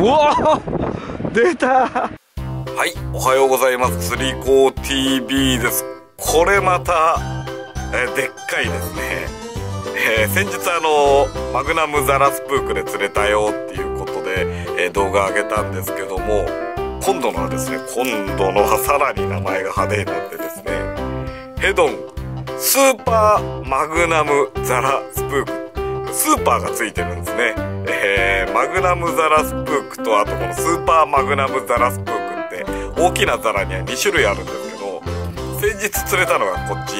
うわー出た。はい、おはようございます。釣り子 TV です。これまたでっかいですね。先日マグナムザラスプークで釣れたよっていうことで、動画上げたんですけども、今度のはさらに名前が派手になってですね、ヘドンスーパーマグナムザラスプーク、スーパーがついてるんですね。マグナムザラスプークと、あとこのスーパーマグナムザラスプーク、大きなザラには2種類あるんですけど、先日釣れたのがこっち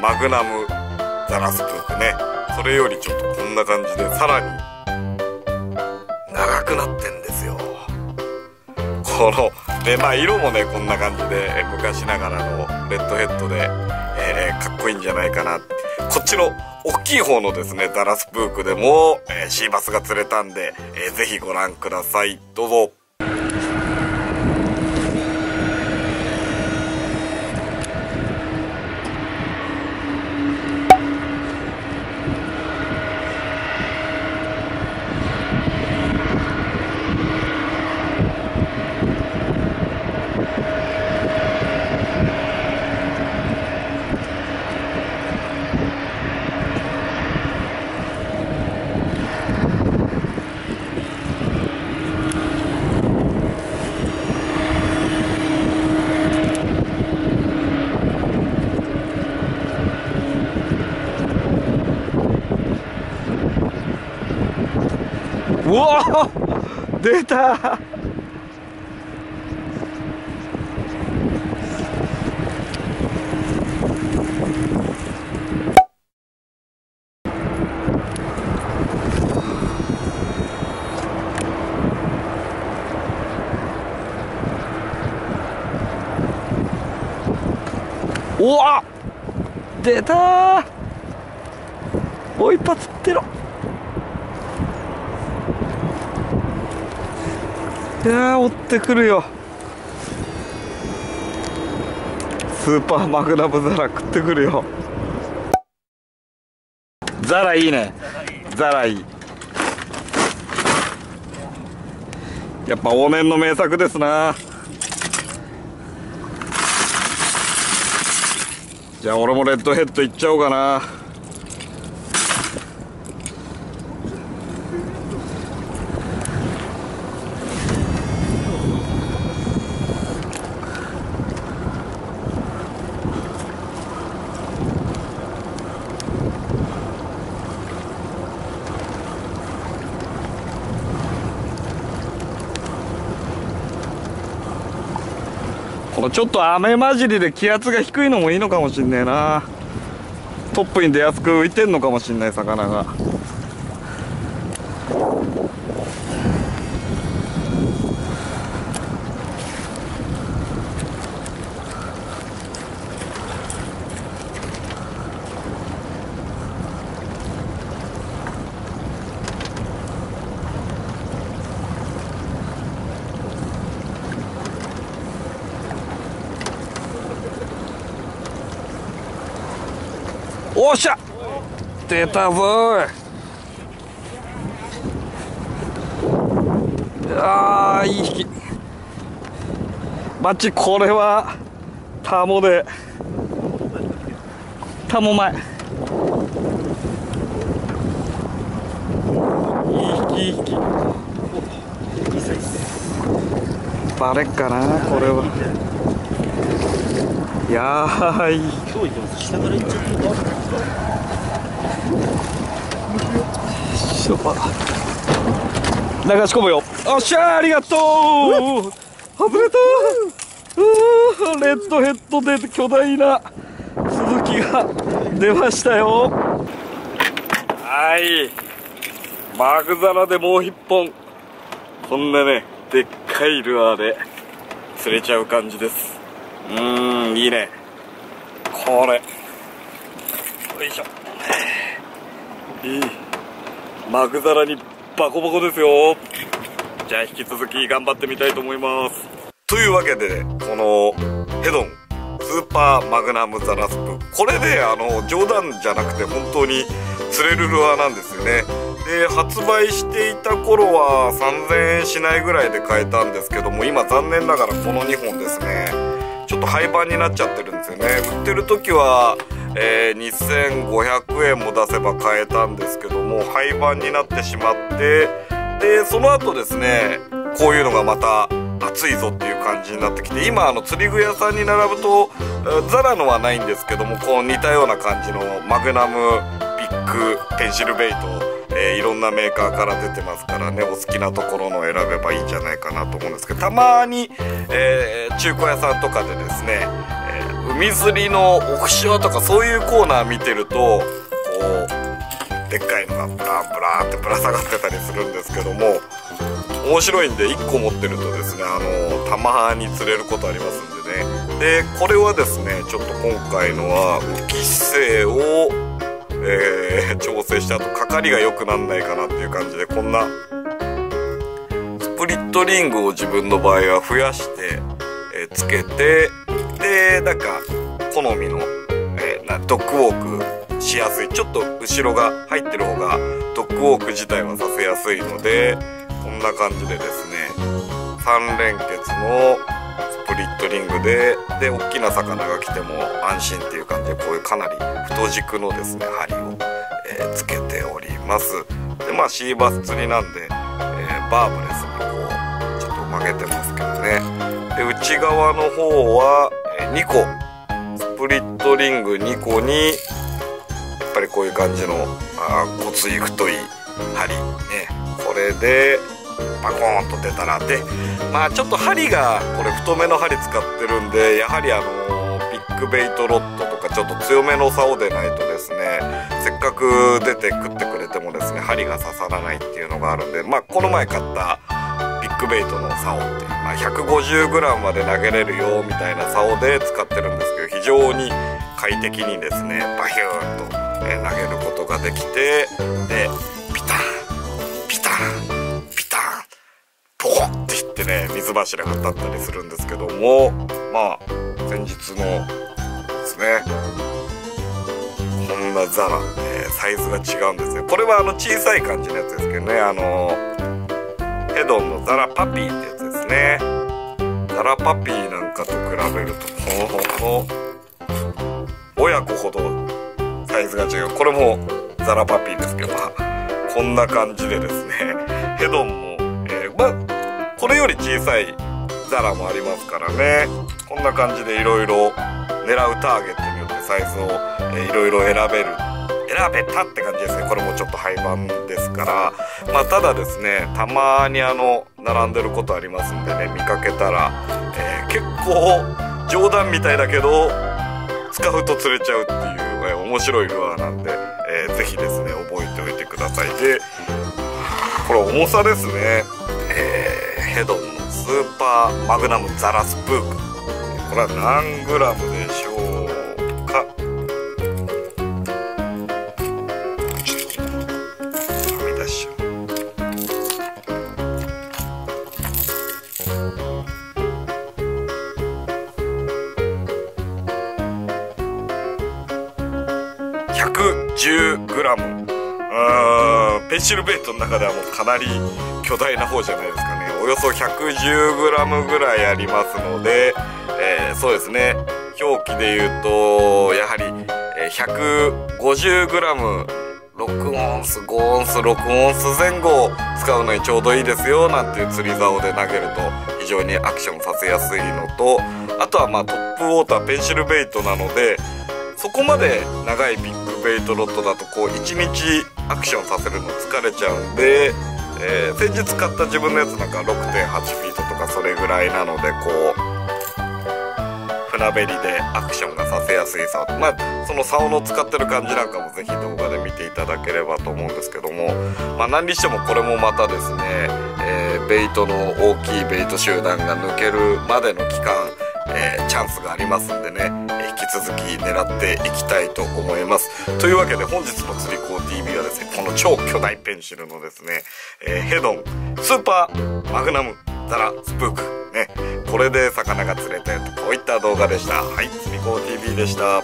マグナムザラスプークね。それよりちょっとこんな感じでさらに長くなってんですよ。こので、まあ色もねこんな感じで昔ながらのレッドヘッドで、かっこいいんじゃないかな。こっちの大きい方のですねザラスプークでも、シーバスが釣れたんで、ぜひご覧ください。どうぞ。うわー出た。うわー出た。もう一発釣ってろ。いやー、追ってくるよ。スーパーマグナムザラ食ってくるよ。ザラいいね。ザラいい。やっぱ往年の名作ですな。じゃあ俺もレッドヘッドいっちゃおうかな。ちょっと雨混じりで気圧が低いのもいいのかもしんねえな。トップに出やすく浮いてんのかもしんない、魚が。おっしゃ出たぞー。あー、いい引き。バッチ、これはタモで、タモ前、いい引き。バレっかなこれは。いやー、いい。下から行っちゃった。流し込むよ。おっしゃー、ありがとう。外れたー。レッドヘッドで巨大な続きが出ましたよ。はい。マグザラでもう一本。そんなね、でっかいルアーで釣れちゃう感じです。いいねこれ。よいしょ。いい。マグザラにバコバコですよ。じゃあ引き続き頑張ってみたいと思います。というわけで、このヘドンスーパーマグナムザラスプ、これで冗談じゃなくて本当に釣れるルアーなんですよね。で発売していた頃は3000円しないぐらいで買えたんですけども、今残念ながらこの2本ですねちょっと廃盤になっちゃってるんですよね。売ってる時は、2500円も出せば買えたんですけども廃盤になってしまって、でその後ですねこういうのがまた暑いぞっていう感じになってきて、今釣り具屋さんに並ぶとザラのはないんですけども、こう似たような感じのマグナム、ビッグ、ペンシルベイト、いろんなメーカーから出てますからね、お好きなところのを選べばいいんじゃないかなと思うんですけど、たまに、中古屋さんとかでですね、海釣りのオフショーとかそういうコーナー見てるとこうでっかいのがブラブラーってぶら下がってたりするんですけども、面白いんで1個持ってるとですねたまに釣れることありますんでね。でこれはですねちょっと今回のは浮き姿勢を、調整した後かかりが良くなんないかなっていう感じで、こんなスプリットリングを自分の場合は増やして、つけて、でなんか好みの、ドッグウォークしやすい、ちょっと後ろが入ってる方がドッグウォーク自体はさせやすいので、こんな感じでですね3連結のスプリットリングで大きな魚が来ても安心っていう感じで、こういうかなり太軸のですね針を、つけております。でまあシーバス釣りなんで、バーブレスにこうちょっと曲げてますけどね。で内側の方は、2個スプリットリング2個にやっぱりこういう感じのごつい太い針ね、これでバコーンと出たら、でまあちょっと針がこれ太めの針使ってるんで、やはりビッグベイトロッドとかちょっと強めの竿でないとですね、せっかく出て食ってくれてもですね針が刺さらないっていうのがあるんで、まあこの前買ったビッグベイトの竿って、まあ、150g まで投げれるよみたいな竿で使ってるんですけど、非常に快適にですねバヒューンと投げることができて、でピタンピタンピタンポコッていってね水柱が立ったりするんですけども、まあ先日のですねこんなザラ、サイズが違うんですよ。これは小さい感じのやつですけどね、ヘドンのザラパピーってやつですね。ザラパピーなんかと比べると親子ほどサイズが違う。これもザラパピーですけど、こんな感じでですねヘドンも、まこれより小さいザラもありますからね、こんな感じでいろいろ狙うターゲットによってサイズをいろいろ選べたって感じですね。これもちょっと廃盤ですから、まあただですねたまに並んでることありますんでね、見かけたら、結構冗談みたいだけど使うと釣れちゃうっていう面白いルアーなんで、ぜひですね覚えておいてください。でこれ重さですね、ヘドンのスーパーマグナムザラスプーク、これは何グラムでしょうか。はみ出しちゃう。110g、ペンシルベイトの中ではもうかなり巨大な方じゃないですかね。およそ 110g ぐらいありますので、そうですね表記で言うとやはり 150g、6オンス、5オンス、6オンス前後を使うのにちょうどいいですよなんていう釣り竿で投げると非常にアクションさせやすいのと、あとはまあトップウォーターペンシルベイトなので、そこまで長いビッグベイトロッドだとこう1日アクションさせるの疲れちゃうんで、先日買った自分のやつなんか 6.8 フィートとかそれぐらいなので、こう船べりでアクションがさせやすい竿、まあその竿の使ってる感じなんかも是非動画で見ていただければと思うんですけども、まあ何にしてもこれもまたですね、ベイトの大きいベイト集団が抜けるまでの期間、チャンスがありますんでね、引き続き狙っていきたいと思います。というわけで本日の釣り子 TV はですねこの超巨大ペンシルのですね、ヘドンスーパーマグナムザラスプークね、これで魚が釣れたよと、こういった動画でした。はい、釣り子 TV でした。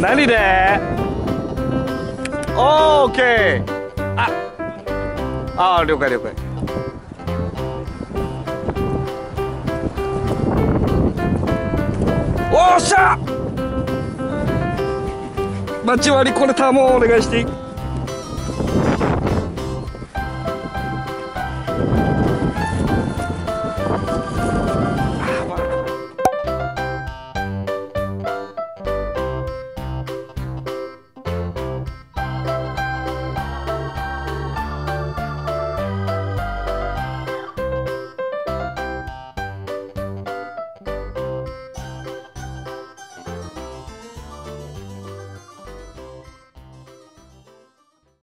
何で ?OK! ああ、了解了解。おっしゃ、待ち割り、これターンもお願いしていい？